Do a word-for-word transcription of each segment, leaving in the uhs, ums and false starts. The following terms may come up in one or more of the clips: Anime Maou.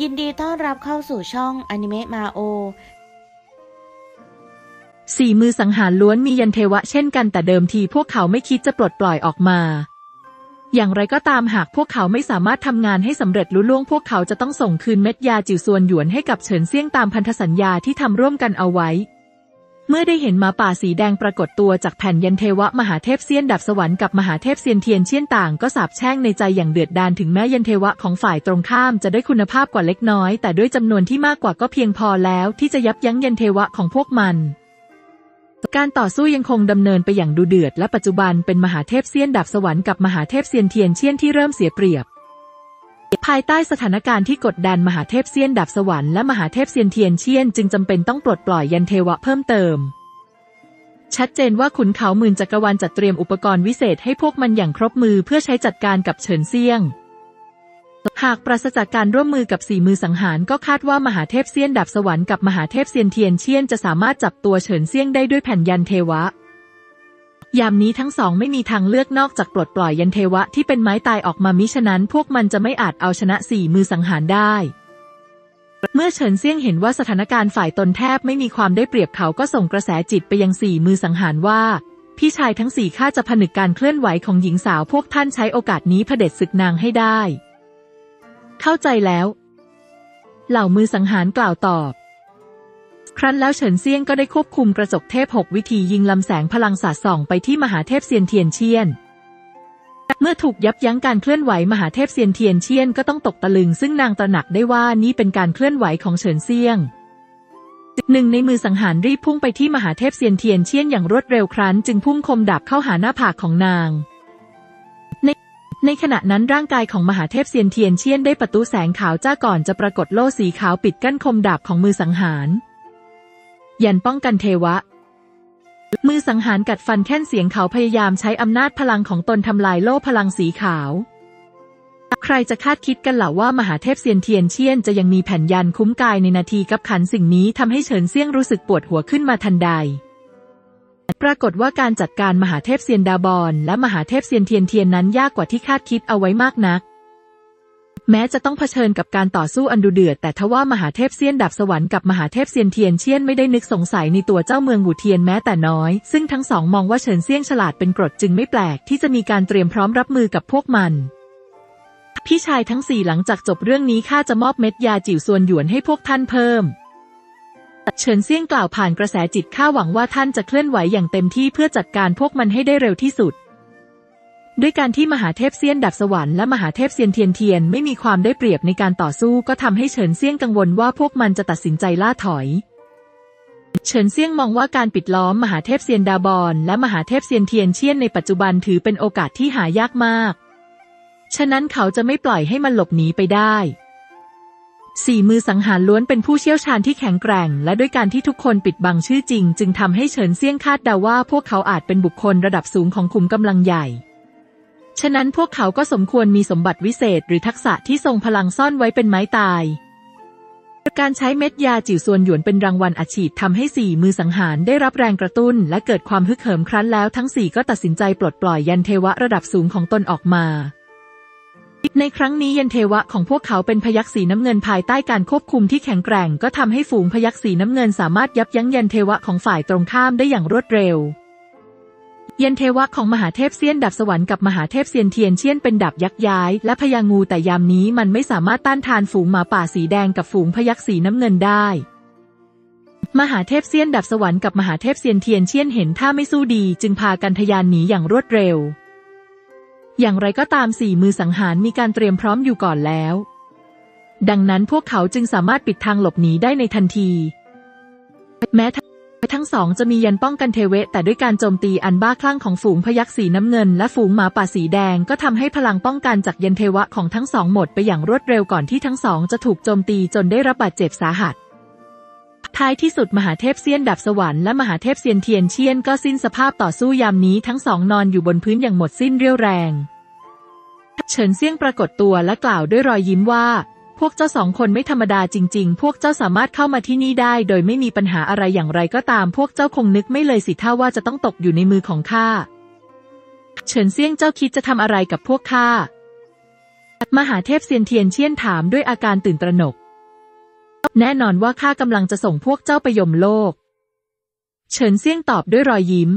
ยินดีต้อนรับเข้าสู่ช่องอนิเมะมาโอสี่มือสังหารล้วนมียันเทวะเช่นกันแต่เดิมทีพวกเขาไม่คิดจะปลดปล่อยออกมาอย่างไรก็ตามหากพวกเขาไม่สามารถทำงานให้สำเร็จลุล่วงพวกเขาจะต้องส่งคืนเม็ดยาจิ๋วส่วนหยวนให้กับเฉินเซี่ยงตามพันธสัญญาที่ทำร่วมกันเอาไว้เมื่อได้เห็นหมาป่าสีแดงปรากฏตัวจากแผ่นยันเทวะมหาเทพเซียนดับสวรรค์กับมหาเทพเซียนเทียนเชี่ยนต่างก็สาบแช่งในใจอย่างเดือดดาลถึงแม้ยันเทวะของฝ่ายตรงข้ามจะได้คุณภาพกว่าเล็กน้อยแต่ด้วยจำนวนที่มากกว่าก็เพียงพอแล้วที่จะยับยั้งยันเทวะของพวกมันการต่อสู้ยังคงดำเนินไปอย่างดุเดือดและปัจจุบันเป็นมหาเทพเซียนดับสวรรค์กับมหาเทพเซียนเทียนเชี่ยนที่เริ่มเสียเปรียบภายใต้สถานการณ์ที่กดดันมหาเทพเซียนดับสวรรค์และมหาเทพเซียนเทียนเชี่ยนจึงจำเป็นต้องปลดปล่อยยันเทวะเพิ่มเติมชัดเจนว่าขุนเขาหมื่นจักรวาลจัดเตรียมอุปกรณ์วิเศษให้พวกมันอย่างครบมือเพื่อใช้จัดการกับเฉินเซียงหากปราศจากการร่วมมือกับสี่มือสังหารก็คาดว่ามหาเทพเซียนดับสวรรค์กับมหาเทพเซียนเทียนเชี่ยนจะสามารถจับตัวเฉินเซียงได้ด้วยแผ่นยันเทวะยามนี้ทั้งสองไม่มีทางเลือกนอกจากปลดปล่อยยันเทวะที่เป็นไม้ตายออกมามิฉะนั้นพวกมันจะไม่อาจเอาชนะสี่มือสังหารได้เมื่อเฉินเซียงเห็นว่าสถานการณ์ฝ่ายตนแทบไม่มีความได้เปรียบเขาก็ส่งกระแสจิตไปยังสี่มือสังหารว่าพี่ชายทั้งสี่ข้าจะผนึกการเคลื่อนไหวของหญิงสาวพวกท่านใช้โอกาสนี้เผด็จศึกนางให้ได้เข้าใจแล้วเหล่ามือสังหารกล่าวตอบครั้นแล้วเฉินเซียงก็ได้ควบคุมกระจกเทพหกวิธียิงลำแสงพลังสาดส่องไปที่มหาเทพเซียนเทียนเชี่ยนเมื่อถูกยับยั้งการเคลื่อนไหวมหาเทพเซียนเทียนเชี่ยนก็ต้องตกตะลึงซึ่งนางตระหนักได้ว่านี่เป็นการเคลื่อนไหวของเฉินเซียงหนึ่งในมือสังหารรีบพุ่งไปที่มหาเทพเซียนเทียนเชี่ยนอย่างรวดเร็วครั้นจึงพุ่งคมดาบเข้าหาหน้าผากของนางในขณะนั้นร่างกายของมหาเทพเซียนเทียนเชี่ยนได้ประตูแสงขาวจ้าก่อนจะปรากฏโล่สีขาวปิดกั้นคมดาบของมือสังหารยันป้องกันเทวะมือสังหารกัดฟันแค่นเสียงเขาพยายามใช้อำนาจพลังของตนทำลายโล่พลังสีขาวใครจะคาดคิดกันเหล่าว่ามหาเทพเซียนเทียนเชี่ยนจะยังมีแผ่นยันคุ้มกายในนาทีกับขันสิ่งนี้ทำให้เฉินเซี่ยงรู้สึกปวดหัวขึ้นมาทันใดปรากฏว่าการจัดการมหาเทพเซียนดาบอนและมหาเทพเซียนเทียนเทียนนั้นยากกว่าที่คาดคิดเอาไว้มากนักแม้จะต้องเผชิญกับการต่อสู้อันดุเดือดแต่ทว่ามหาเทพเซียนดับสวรรค์กับมหาเทพเซียนเทียนเชี่ยนไม่ได้นึกสงสัยในตัวเจ้าเมืองหูเทียนแม้แต่น้อยซึ่งทั้งสองมองว่าเฉินเซี่ยงฉลาดเป็นกรดจึงไม่แปลกที่จะมีการเตรียมพร้อมรับมือกับพวกมันพี่ชายทั้งสี่หลังจากจบเรื่องนี้ข้าจะมอบเม็ดยาจิ๋วส่วนหยวนให้พวกท่านเพิ่มเฉินเซี่ยงกล่าวผ่านกระแสจิตข้าหวังว่าท่านจะเคลื่อนไหวอย่างเต็มที่เพื่อจัดการพวกมันให้ได้เร็วที่สุดด้วยการที่มหาเทพเซียนดับสวรรค์และมหาเทพเซียนเทียนเทียนไม่มีความได้เปรียบในการต่อสู้ก็ทำให้เฉินเซี่ยงกังวลว่าพวกมันจะตัดสินใจล่าถอยเฉินเซี่ยงมองว่าการปิดล้อมมหาเทพเซียนดาบอนและมหาเทพเซียนเทียนเชี่ยนในปัจจุบันถือเป็นโอกาสที่หายากมากฉะนั้นเขาจะไม่ปล่อยให้มันหลบหนีไปได้สี่มือสังหารล้วนเป็นผู้เชี่ยวชาญที่แข็งแกร่งและด้วยการที่ทุกคนปิดบังชื่อจริงจึงทำให้เฉินเซี่ยงคาดเดาว่าพวกเขาอาจเป็นบุคคลระดับสูงของขุมกำลังใหญ่ฉะนั้นพวกเขาก็สมควรมีสมบัติวิเศษหรือทักษะที่ทรงพลังซ่อนไว้เป็นไม้ตายการใช้เม็ดยาจิ๋วส่วนหยวนเป็นรางวัลอัจฉริยะทำให้สี่มือสังหารได้รับแรงกระตุ้นและเกิดความฮึกเหิมครั้นแล้วทั้งสี่ก็ตัดสินใจปลดปล่อยยันเทวะระดับสูงของตนออกมาในครั้งนี้ยันเทวะของพวกเขาเป็นพยัคฆ์สีน้ำเงินภายใต้การควบคุมที่แข็งแกร่งก็ทำให้ฝูงพยัคฆ์สีน้ำเงินสามารถยับยั้งยันเทวะของฝ่ายตรงข้ามได้อย่างรวดเร็วยันเทวะของมหาเทพเซียนดับสวรรค์กับมหาเทพเซียนเทียนเชี่ยนเป็นดับยักษ์ย้ายและพญางูแต่ยามนี้มันไม่สามารถต้านทานฝูงหมาป่าสีแดงกับฝูงพยัคฆ์สีน้ำเงินได้มหาเทพเซียนดับสวรรค์กับมหาเทพเซียนเทียนเชี่ยนเห็นท่าไม่สู้ดีจึงพากันทะยานหนีอย่างรวดเร็วอย่างไรก็ตามสี่มือสังหารมีการเตรียมพร้อมอยู่ก่อนแล้วดังนั้นพวกเขาจึงสามารถปิดทางหลบหนีได้ในทันทีแม้ทั้งสองจะมียันป้องกันเทวะแต่ด้วยการโจมตีอันบ้าคลั่งของฝูงพยัคฆ์สีน้ำเงินและฝูงหมาป่าสีแดงก็ทำให้พลังป้องกันจากยันเทวะของทั้งสองหมดไปอย่างรวดเร็วก่อนที่ทั้งสองจะถูกโจมตีจนได้รับบาดเจ็บสาหัสท้ายที่สุดมหาเทพเซียนดับสวรรค์และมหาเทพเซียนเทียนเชี่ยนก็สิ้นสภาพต่อสู้ยามนี้ทั้งสองนอนอยู่บนพื้นอย่างหมดสิ้นเรี่ยวแรงเฉินเซี่ยงปรากฏตัวและกล่าวด้วยรอยยิ้มว่าพวกเจ้าสองคนไม่ธรรมดาจริงๆพวกเจ้าสามารถเข้ามาที่นี่ได้โดยไม่มีปัญหาอะไรอย่างไรก็ตามพวกเจ้าคงนึกไม่เลยสิท่าว่าจะต้องตกอยู่ในมือของข้าเฉินเซี่ยงเจ้าคิดจะทำอะไรกับพวกข้า มหาเทพเซียนเทียนเชี่ยนถามด้วยอาการตื่นตระหนกแน่นอนว่าข้ากำลังจะส่งพวกเจ้าไปยมโลกเฉินเซี่ยงตอบด้วยรอยยิ้ม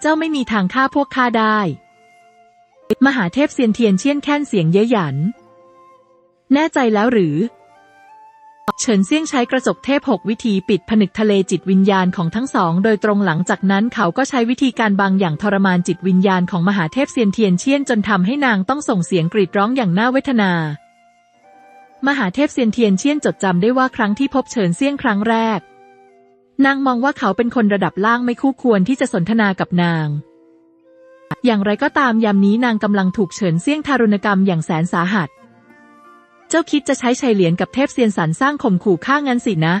เจ้าไม่มีทางฆ่าพวกข้าได้มหาเทพเซียนเทียนเชี่ยนแค้นเสียงเย้ยหยันแน่ใจแล้วหรือเฉินเซี่ยงใช้กระจกเทพหกวิธีปิดผนึกทะเลจิตวิญญาณของทั้งสองโดยตรงหลังจากนั้นเขาก็ใช้วิธีการบางอย่างทรมานจิตวิญญาณของมหาเทพเซียนเทียนเชี่ยนจนทำให้นางต้องส่งเสียงกรีดร้องอย่างน่าเวทนามหาเทพเซียนเทียนเชี่ยนจดจำได้ว่าครั้งที่พบเฉินเซี่ยงครั้งแรกนางมองว่าเขาเป็นคนระดับล่างไม่คู่ควรที่จะสนทนากับนางอย่างไรก็ตามยามนี้นางกำลังถูกเฉินเซี่ยงทารุณกรรมอย่างแสนสาหัสเจ้าคิดจะใช้ชัยเหรียญกับเทพเซียนสรรสร้างข่มขู่ฆ่างั้นสินะ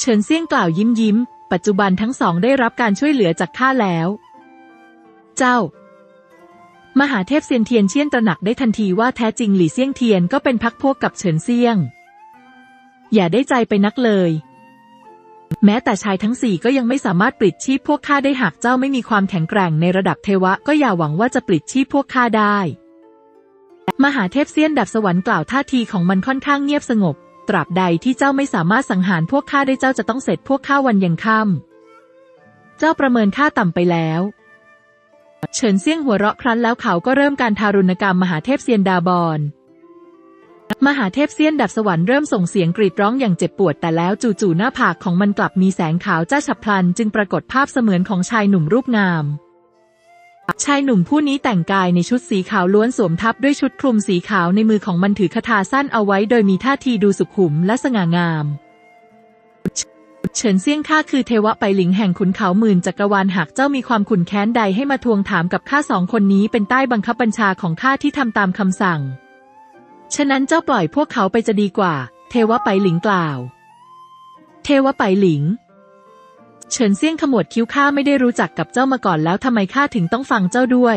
เฉินเซี่ยงกล่าวยิ้มยิ้มปัจจุบันทั้งสองได้รับการช่วยเหลือจากข้าแล้วเจ้ามหาเทพเซียนเทียนเชี่ยนตระหนักได้ทันทีว่าแท้จริงหลี่เซี่ยงเทียนก็เป็นพรรคพวกกับเฉินเซี่ยงอย่าได้ใจไปนักเลยแม้แต่ชายทั้งสี่ก็ยังไม่สามารถปลิดชีพพวกข้าได้หากเจ้าไม่มีความแข็งแกร่งในระดับเทวะก็อย่าหวังว่าจะปลิดชีพพวกข้าได้มหาเทพเซียนดับสวรรค์กล่าวท่าทีของมันค่อนข้างเงียบสงบตราบใดที่เจ้าไม่สามารถสังหารพวกข้าได้เจ้าจะต้องเสร็จพวกข้าวันยังค่ำเจ้าประเมินข้าต่ำไปแล้วเฉินเซี่ยงหัวเราะครั้นแล้วเขาก็เริ่มการทารุณกรรมมหาเทพเซียนดาบอนมหาเทพเซียนดับสวรรค์เริ่มส่งเสียงกรีดร้องอย่างเจ็บปวดแต่แล้วจู่ๆหน้าผากของมันกลับมีแสงขาวจ้าฉับพลันจึงปรากฏภาพเสมือนของชายหนุ่มรูปงามชายหนุ่มผู้นี้แต่งกายในชุดสีขาวล้วนสวมทับด้วยชุดคลุมสีขาวในมือของมันถือคทาสั้นเอาไว้โดยมีท่าทีดูสุขุมและสง่างามเฉินเซี่ยงข้าคือเทวะไปหลิงแห่งขุนเขาหมื่นจักรวาลหากเจ้ามีความขุ่นแค้นใดให้มาทวงถามกับข้าสองคนนี้เป็นใต้บังคับบัญชาของข้าที่ทำตามคำสั่งฉะนั้นเจ้าปล่อยพวกเขาไปจะดีกว่าเทวะไปหลิงกล่าวเทวะไปหลิงเฉินเซี่ยงขมวดคิ้วข้าไม่ได้รู้จักกับเจ้ามาก่อนแล้วทำไมข้าถึงต้องฟังเจ้าด้วย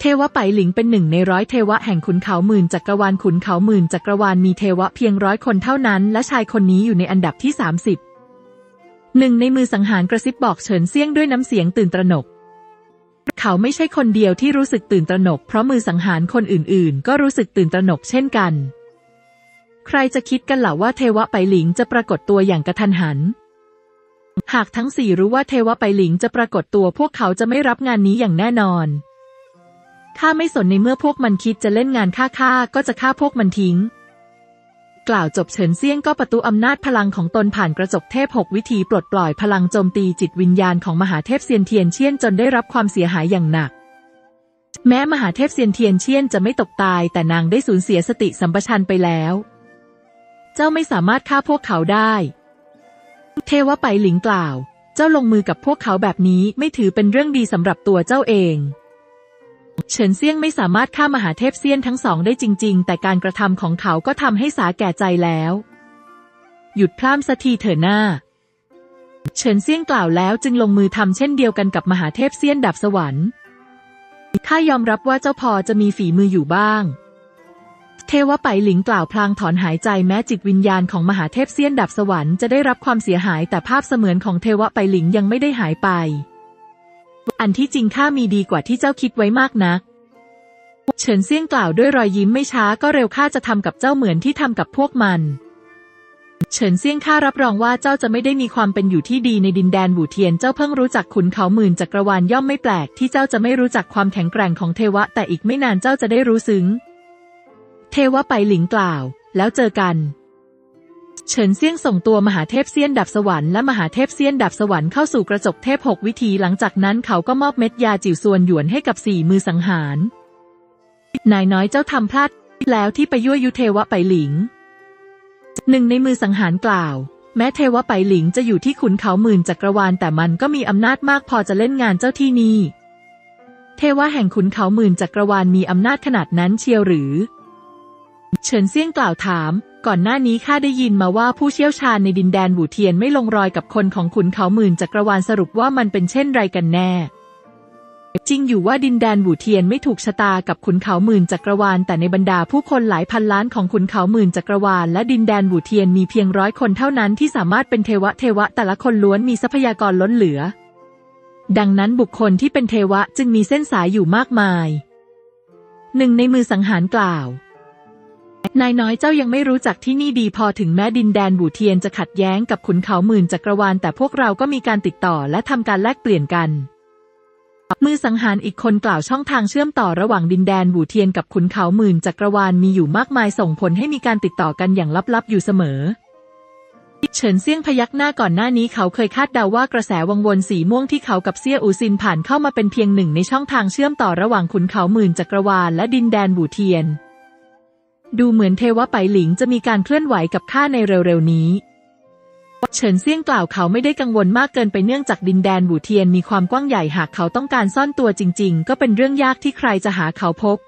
เทวะไปหลิงเป็นหนึ่งในร้อยเทวะแห่งขุนเขาหมื่นจักรวาลขุนเขาหมื่นจักรวาลมีเทวะเพียงร้อยคนเท่านั้นและชายคนนี้อยู่ในอันดับที่สามสิบหนึ่งในมือสังหารกระซิบบอกเฉินเซี่ยงด้วยน้ำเสียงตื่นตระหนกเขาไม่ใช่คนเดียวที่รู้สึกตื่นตระหนกเพราะมือสังหารคนอื่นๆก็รู้สึกตื่นตระหนกเช่นกันใครจะคิดกันล่ะว่าเทวะไปหลิงจะปรากฏตัวอย่างกระทันหันหากทั้งสี่รู้ว่าเทวะไปหลิงจะปรากฏตัวพวกเขาจะไม่รับงานนี้อย่างแน่นอนข้าไม่สนในเมื่อพวกมันคิดจะเล่นงานข้าข้าก็จะฆ่าพวกมันทิ้งกล่าวจบเฉินเซี่ยงก็ประตูอำนาจพลังของตนผ่านกระจกเทพหกวิธีปลดปล่อยพลังโจมตีจิตวิญญาณของมหาเทพเซียนเทียนเชี่ยนจนได้รับความเสียหายอย่างหนักแม้มหาเทพเซียนเทียนเชี่ยนจะไม่ตกตายแต่นางได้สูญเสียสติสัมปชัญญะไปแล้วเจ้าไม่สามารถฆ่าพวกเขาได้เทวะไปหลิงกล่าวเจ้าลงมือกับพวกเขาแบบนี้ไม่ถือเป็นเรื่องดีสำหรับตัวเจ้าเองเฉินเซี่ยงไม่สามารถฆ่ามหาเทพเซียนทั้งสองได้จริงๆแต่การกระทำของเขาก็ทำให้สาแก่ใจแล้วหยุดพล่ำสักทีเถอะหน้าเฉินเซี่ยงกล่าวแล้วจึงลงมือทำเช่นเดียวกันกับมหาเทพเซียนดาบสวรรค์ข้ายอมรับว่าเจ้าพอจะมีฝีมืออยู่บ้างเทวะไปหลิงกล่าวพลางถอนหายใจแม้จิตวิญญาณของมหาเทพเซียนดาบสวรรค์จะได้รับความเสียหายแต่ภาพเสมือนของเทวะไปหลิงยังไม่ได้หายไปอันที่จริงข้ามีดีกว่าที่เจ้าคิดไว้มากนักเฉินเซี่ยงกล่าวด้วยรอยยิ้มไม่ช้าก็เร็วข้าจะทำกับเจ้าเหมือนที่ทำกับพวกมันเฉินเซี่ยงข้ารับรองว่าเจ้าจะไม่ได้มีความเป็นอยู่ที่ดีในดินแดนบูเทียนเจ้าเพิ่งรู้จักขุนเขาหมื่นจักรวาลย่อมไม่แปลกที่เจ้าจะไม่รู้จักความแข็งแกร่งของเทวะแต่อีกไม่นานเจ้าจะได้รู้ซึ้งเทวะไปหลิงกล่าวแล้วเจอกันเฉินเซี่ยงส่งตัวมหาเทพเซียนดับสวรรค์และมหาเทพเซียนดับสวรรค์เข้าสู่กระจกเทพหกวิธีหลังจากนั้นเขาก็มอบเม็ดยาจิ๋วส่วนหยวนให้กับสี่มือสังหารนายน้อยเจ้าทำพลาดแล้วที่ไปยั่วยุเทวะไปหลิงหนึ่งในมือสังหารกล่าวแม้เทวะไปหลิงจะอยู่ที่ขุนเขาหมื่นจักรวาลแต่มันก็มีอำนาจมากพอจะเล่นงานเจ้าที่นี่เทวะแห่งขุนเขาหมื่นจักรวาลมีอำนาจขนาดนั้นเชียวหรือเฉินเซี่ยงกล่าวถามก่อนหน้านี้ข้าได้ยินมาว่าผู้เชี่ยวชาญในดินแดนบูเทียนไม่ลงรอยกับคนของขุนเขาหมื่นจักรวาลสรุปว่ามันเป็นเช่นไรกันแน่จริงอยู่ว่าดินแดนบูเทียนไม่ถูกชะตากับขุนเขาหมื่นจักรวาลแต่ในบรรดาผู้คนหลายพันล้านของขุนเขาหมื่นจักรวาลและดินแดนบูเทียนมีเพียงร้อยคนเท่านั้นที่สามารถเป็นเทวะเทวะแต่ละคนล้วนมีทรัพยากรล้นเหลือดังนั้นบุคคลที่เป็นเทวะจึงมีเส้นสายอยู่มากมาย หนึ่งในมือสังหารกล่าวนายน้อยเจ้ายังไม่รู้จักที่นี่ดีพอถึงแม้ดินแดนบูเทียนจะขัดแย้งกับขุนเขาหมื่นจักรวาลแต่พวกเราก็มีการติดต่อและทำการแลกเปลี่ยนกันมือสังหารอีกคนกล่าวช่องทางเชื่อมต่อระหว่างดินแดนบูเทียนกับขุนเขาหมื่นจักรวาลมีอยู่มากมายส่งผลให้มีการติดต่อกันอย่างลับๆอยู่เสมอเฉินเซี่ยงพยักหน้าก่อนหน้านี้เขาเคยคาดเดา ว่ากระแสวังวนสีม่วงที่เขากับเซี่ยอูซินผ่านเข้ามาเป็นเพียงหนึ่งในช่องทางเชื่อมต่อระหว่างขุนเขาหมื่นจักรวาลและดินแดนบูเทียนดูเหมือนเทวะไปหลิงจะมีการเคลื่อนไหวกับข้าในเร็วๆนี้เฉินเซี่ยงกล่าวเขาไม่ได้กังวลมากเกินไปเนื่องจากดินแดนบูเทียนมีความกว้างใหญ่หากเขาต้องการซ่อนตัวจริงๆก็เป็นเรื่องยากที่ใครจะหาเขาพบ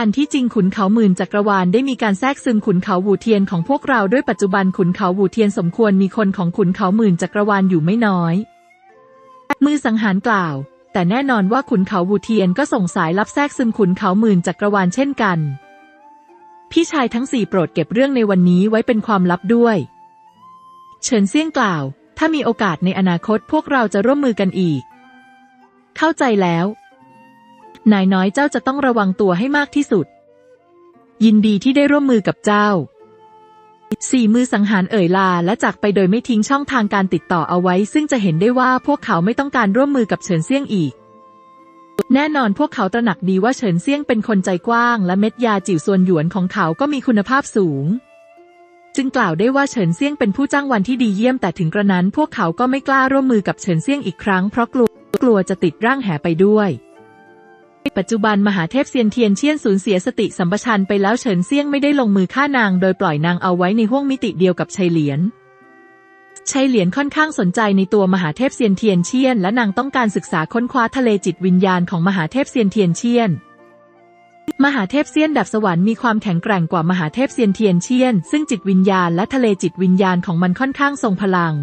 อันที่จริงขุนเขาหมื่นจักรวาลได้มีการแทรกซึมขุนเขาบูเทียนของพวกเราด้วยปัจจุบันขุนเขาบูเทียนสมควรมีคนของขุนเขาหมื่นจักรวาลอยู่ไม่น้อยมือสังหารกล่าวแต่แน่นอนว่าขุนเขาบูเทียนก็ส่งสายลับแทรกซึมขุนเขาหมื่นจักรวาลเช่นกันพี่ชายทั้งสี่โปรดเก็บเรื่องในวันนี้ไว้เป็นความลับด้วยเฉินเซี่ยงกล่าวถ้ามีโอกาสในอนาคตพวกเราจะร่วมมือกันอีกเข้าใจแล้วนายน้อยเจ้าจะต้องระวังตัวให้มากที่สุดยินดีที่ได้ร่วมมือกับเจ้าสี่มือสังหารเอ่ยลาและจากไปโดยไม่ทิ้งช่องทางการติดต่อเอาไว้ซึ่งจะเห็นได้ว่าพวกเขาไม่ต้องการร่วมมือกับเฉินเซี่ยงอีกแน่นอนพวกเขาตระหนักดีว่าเฉินเซี่ยงเป็นคนใจกว้างและเม็ดยาจิ๋วส่วนหยวนของเขาก็มีคุณภาพสูงจึงกล่าวได้ว่าเฉินเซี่ยงเป็นผู้จ้างวานที่ดีเยี่ยมแต่ถึงกระนั้นพวกเขาก็ไม่กล้าร่วมมือกับเฉินเซี่ยงอีกครั้งเพราะกลัวกลัวจะติดร่างแหไปด้วยปัจจุบันมหาเทพเซียนเทียนเชี่ยนสูญเสียสติสัมปชัญญะไปแล้วเฉินเซี่ยงไม่ได้ลงมือฆ่านางโดยปล่อยนางเอาไว้ในห้วงมิติเดียวกับชัยเหลียนชัยเหลียนค่อนข้างสนใจในตัวมหาเทพเซียนเทียนเชี่ยนและนางต้องการศึกษาค้นคว้าทะเลจิตวิญญาณของมหาเทพเซียนเทียนเชี่ยนมหาเทพเซียนดับสวรรค์มีความแข็งแกร่งกว่ามหาเทพเซียนเทียนเชี่ยนซึ่งจิตวิญญาณและทะเลจิตวิญญาณของมันค่อนข้างทรงพลัง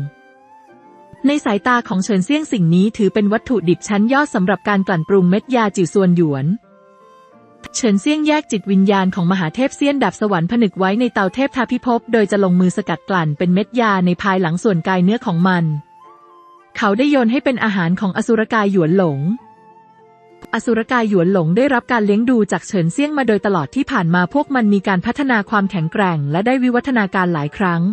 ในสายตาของเฉินเซี่ยงสิ่งนี้ถือเป็นวัตถุดิบชั้นยอดสำหรับการกลั่นปรุงเม็ดยาจิ๋วซวนหยวนเฉินเซี่ยงแยกจิตวิญญาณของมหาเทพเซียนดับสวรรค์ผนึกไว้ในเตาเทพทาพิภพโดยจะลงมือสกัดกลั่นเป็นเม็ดยาในภายหลังส่วนกายเนื้อของมันเขาได้โยนให้เป็นอาหารของอสุรกายหยวนหลงอสุรกายหยวนหลงได้รับการเลี้ยงดูจากเฉินเซี่ยงมาโดยตลอดที่ผ่านมาพวกมันมีการพัฒนาความแข็งแกร่งและได้วิวัฒนาการหลายครั้ง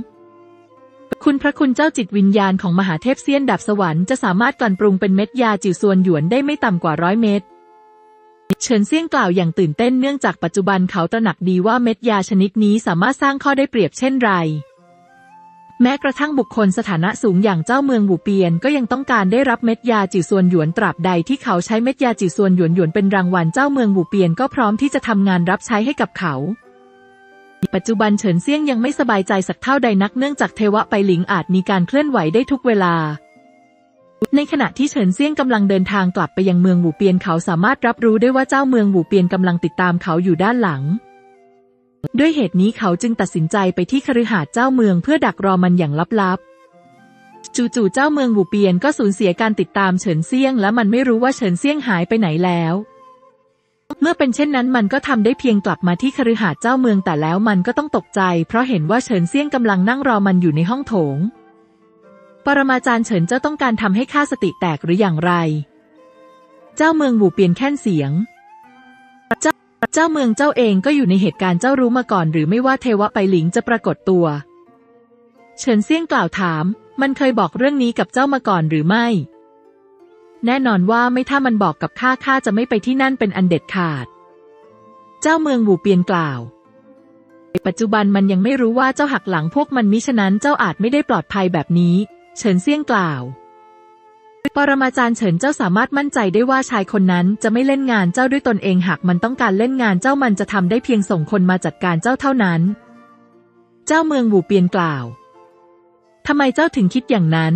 คุณพระคุณเจ้าจิตวิญญาณของมหาเทพเซียนดับสวรรค์จะสามารถกลั่นปรุงเป็นเม็ดยาจิ๋วซวนหยวนได้ไม่ต่ำกว่าร้อยเม็ดเฉินเซี่ยงกล่าวอย่างตื่นเต้นเนื่องจากปัจจุบันเขาตระหนักดีว่าเม็ดยาชนิดนี้สามารถสร้างข้อได้เปรียบเช่นไรแม้กระทั่งบุคคลสถานะสูงอย่างเจ้าเมืองบูเปียนก็ยังต้องการได้รับเม็ดยาจิ๋วซวนหยวนตราบใดที่เขาใช้เม็ดยาจิ๋วซวนหยวนหยวนเป็นรางวัลเจ้าเมืองบูเปียนก็พร้อมที่จะทำงานรับใช้ให้กับเขาปัจจุบันเฉินเซี่ยงยังไม่สบายใจสักเท่าใดนักเนื่องจากเทวะไปหลิงอาจมีการเคลื่อนไหวได้ทุกเวลาในขณะที่เฉินเซี่ยงกำลังเดินทางกลับไปยังเมืองบูเปียนเขาสามารถรับรู้ได้ว่าเจ้าเมืองบูเปียนกำลังติดตามเขาอยู่ด้านหลังด้วยเหตุนี้เขาจึงตัดสินใจไปที่คฤหาสน์เจ้าเมืองเพื่อดักรอมันอย่างลับๆจู่ๆเจ้าเมืองบูเปียนก็สูญเสียการติดตามเฉินเซี่ยงและมันไม่รู้ว่าเฉินเซี่ยงหายไปไหนแล้วเมื่อเป็นเช่นนั้นมันก็ทำได้เพียงกลับมาที่คฤหาสน์เจ้าเมืองแต่แล้วมันก็ต้องตกใจเพราะเห็นว่าเฉินเซี่ยงกำลังนั่งรอมันอยู่ในห้องโถงปรมาจารย์เฉินเจ้าต้องการทำให้ข้าสติแตกหรืออย่างไรเจ้าเมืองบูเปียนแค่นเสียงเจ้าเจ้าเมืองเจ้าเองก็อยู่ในเหตุการณ์เจ้ารู้มาก่อนหรือไม่ว่าเทวะไปหลิงจะปรากฏตัวเฉินเซี่ยงกล่าวถามมันเคยบอกเรื่องนี้กับเจ้ามาก่อนหรือไม่แน่นอนว่าไม่ถ้ามันบอกกับข้าข้าจะไม่ไปที่นั่นเป็นอันเด็ดขาดเจ้าเมืองบูเปียนกล่าวปัจจุบันมันยังไม่รู้ว่าเจ้าหักหลังพวกมันมิฉะนั้นเจ้าอาจไม่ได้ปลอดภัยแบบนี้เฉินเซี่ยงกล่าวปรมาจารย์เฉินเจ้าสามารถมั่นใจได้ว่าชายคนนั้นจะไม่เล่นงานเจ้าด้วยตนเองหากมันต้องการเล่นงานเจ้ามันจะทำได้เพียงส่งคนมาจัดการเจ้าเท่านั้นเจ้าเมืองบูเปียนกล่าวทำไมเจ้าถึงคิดอย่างนั้น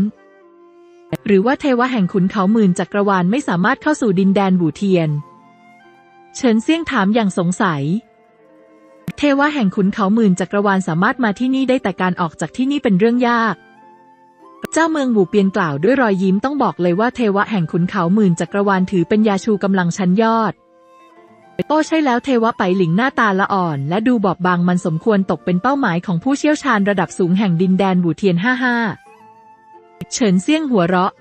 หรือว่าเทวะแห่งขุนเขาหมื่นจักรวาลไม่สามารถเข้าสู่ดินแดนบูเทียนเฉินเซี่ยงถามอย่างสงสัยเทวะแห่งขุนเขาหมื่นจักรวาลสามารถมาที่นี่ได้แต่การออกจากที่นี่เป็นเรื่องยากเจ้าเมืองบูเปียนกล่าวด้วยรอยยิ้มต้องบอกเลยว่าเทวะแห่งขุนเขาหมื่นจักรวาลถือเป็นยาชูกำลังชั้นยอดโอ้ใช่แล้วเทวะไปหลิงหน้าตาละอ่อนและดูบอบบางมันสมควรตกเป็นเป้าหมายของผู้เชี่ยวชาญระดับสูงแห่งดินแดนบูเทียนห้าห้าเฉินเซี่ยงหัวเราะ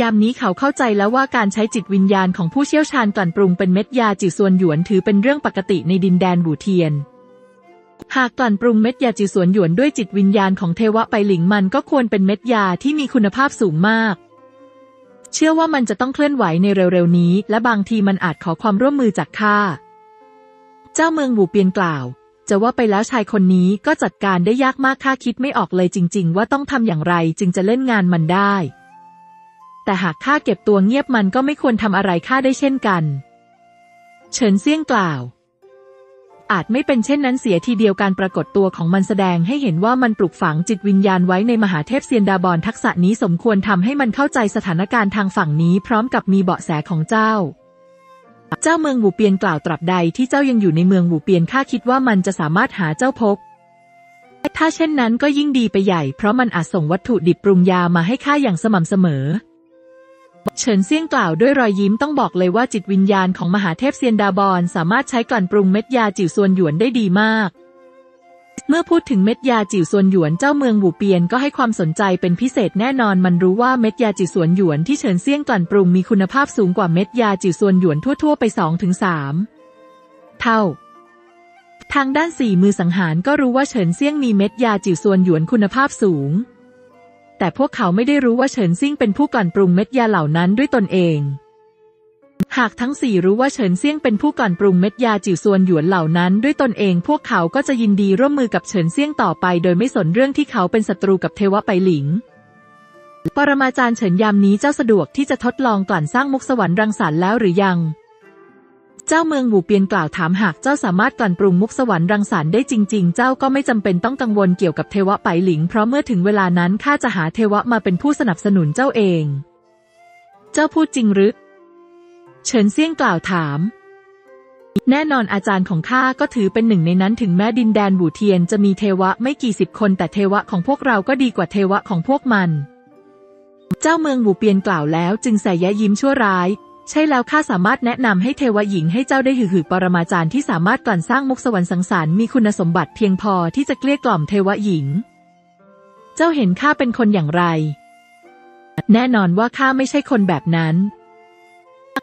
ยามนี้เขาเข้าใจแล้วว่าการใช้จิตวิญญาณของผู้เชี่ยวชาญกลั่นปรุงเป็นเม็ดยาจิซวนหยวนถือเป็นเรื่องปกติในดินแดนบูเทียนหากกลั่นปรุงเม็ดยาจิซวนหยวนด้วยจิตวิญญาณของเทวะไปหลิงมันก็ควรเป็นเม็ดยาที่มีคุณภาพสูงมากเชื่อว่ามันจะต้องเคลื่อนไหวในเร็วๆนี้และบางทีมันอาจขอความร่วมมือจากข้าเจ้าเมืองบูเปียนกล่าวจะว่าไปแล้วชายคนนี้ก็จัดการได้ยากมากข้าคิดไม่ออกเลยจริงๆว่าต้องทำอย่างไรจึงจะเล่นงานมันได้แต่หากข้าเก็บตัวเงียบมันก็ไม่ควรทำอะไรข้าได้เช่นกันเฉินเซี่ยงกล่าวอาจไม่เป็นเช่นนั้นเสียทีเดียวการปรากฏตัวของมันแสดงให้เห็นว่ามันปลุกฝังจิตวิญญาณไว้ในมหาเทพเซียนดาบอนทักษะนี้สมควรทำให้มันเข้าใจสถานการณ์ทางฝั่งนี้พร้อมกับมีเบาะแสของเจ้าเจ้าเมืองบูเปียนกล่าวตราบใดที่เจ้ายังอยู่ในเมืองบูเปียนข้าคิดว่ามันจะสามารถหาเจ้าพบถ้าเช่นนั้นก็ยิ่งดีไปใหญ่เพราะมันอาจส่งวัตถุดิบปรุงยามาให้ข้าอย่างสม่ำเสมอเฉินเซี่ยงกล่าวด้วยรอยยิ้มต้องบอกเลยว่าจิตวิญญาณของมหาเทพเซียนดาบอนสามารถใช้กลั่นปรุงเม็ดยาจิ๋วซวนหยวนได้ดีมากเมื่อพูดถึงเม็ดยาจิ๋วซวนหยวนเจ้าเมืองบูเปียนก็ให้ความสนใจเป็นพิเศษแน่นอนมันรู้ว่าเม็ดยาจิ๋วซวนหยวนที่เฉินเซี่ยงกลั่นปรุงมีคุณภาพสูงกว่าเม็ดยาจิ๋วซวนหยวนทั่วๆไป สองถึงสาม เท่าทางด้านสี่มือสังหารก็รู้ว่าเฉินเซี่ยงมีเม็ดยาจิ๋วซวนหยวนคุณภาพสูงแต่พวกเขาไม่ได้รู้ว่าเฉินซิ่งเป็นผู้กลั่นปรุงเม็ดยาเหล่านั้นด้วยตนเองหากทั้งสี่รู้ว่าเฉินเซี่ยงเป็นผู้กลั่นปรุงเม็ดยาจิ๋วซวนหยวนเหล่านั้นด้วยตนเองพวกเขาก็จะยินดีร่วมมือกับเฉินเซี่ยงต่อไปโดยไม่สนเรื่องที่เขาเป็นศัตรูกับเทวะไปหลิงปรมาจารย์เฉินยามนี้เจ้าสะดวกที่จะทดลองกลั่นสร้างมุกสวรรค์รังสรรค์แล้วหรือยังเจ้าเมืองบูเปียนกล่าวถามหากเจ้าสามารถกลั่นปรุงมุกสวรรค์รังสรรค์ได้จริงๆเจ้าก็ไม่จำเป็นต้องกังวลเกี่ยวกับเทวะไปหลิงเพราะเมื่อถึงเวลานั้นข้าจะหาเทวะมาเป็นผู้สนับสนุนเจ้าเองเจ้าพูดจริงหรือเฉินเซี่ยงกล่าวถามแน่นอนอาจารย์ของข้าก็ถือเป็นหนึ่งในนั้นถึงแม้ดินแดนบูเทียนจะมีเทวะไม่กี่สิบคนแต่เทวะของพวกเราก็ดีกว่าเทวะของพวกมันเจ้าเมืองบูเปียนกล่าวแล้วจึงใส่แย้ยิ้มชั่วร้ายใช่แล้วข้าสามารถแนะนำให้เทวะหญิงให้เจ้าได้หือหือปรมาจารย์ที่สามารถกลั่นสร้างมุกสวรรค์สังสารมีคุณสมบัติเพียงพอที่จะเกลี้ยกล่อมเทวะหญิงเจ้าเห็นข้าเป็นคนอย่างไรแน่นอนว่าข้าไม่ใช่คนแบบนั้น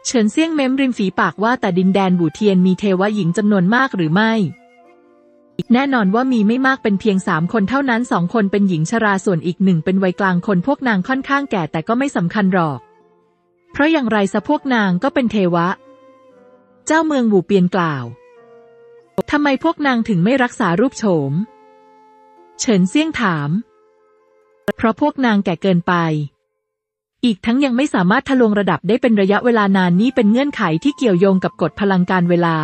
เฉินเซี่ยงเม้มริมฝีปากว่าแต่ดินแดนบูเทียนมีเทวะหญิงจำนวนมากหรือไม่แน่นอนว่ามีไม่มากเป็นเพียงสามคนเท่านั้นสองคนเป็นหญิงชราส่วนอีกหนึ่งเป็นวัยกลางคนพวกนางค่อนข้างแก่แต่ก็ไม่สำคัญหรอกเพราะอย่างไรซะพวกนางก็เป็นเทวะเจ้าเมืองบูเปียนกล่าวทำไมพวกนางถึงไม่รักษารูปโฉมเฉินเซี่ยงถามเพราะพวกนางแก่เกินไปอีกทั้งยังไม่สามารถทะลวงระดับได้เป็นระยะเวลานานนี้เป็นเงื่อนไขที่เกี่ยวโยงกับกฎพลังการเวลา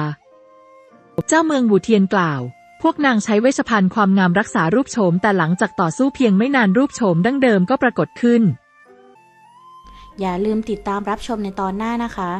เจ้าเมืองบูเทียนกล่าวพวกนางใช้เวชภัณฑ์ความงามรักษารูปโฉมแต่หลังจากต่อสู้เพียงไม่นานรูปโฉมดั้งเดิมก็ปรากฏขึ้นอย่าลืมติดตามรับชมในตอนหน้านะคะ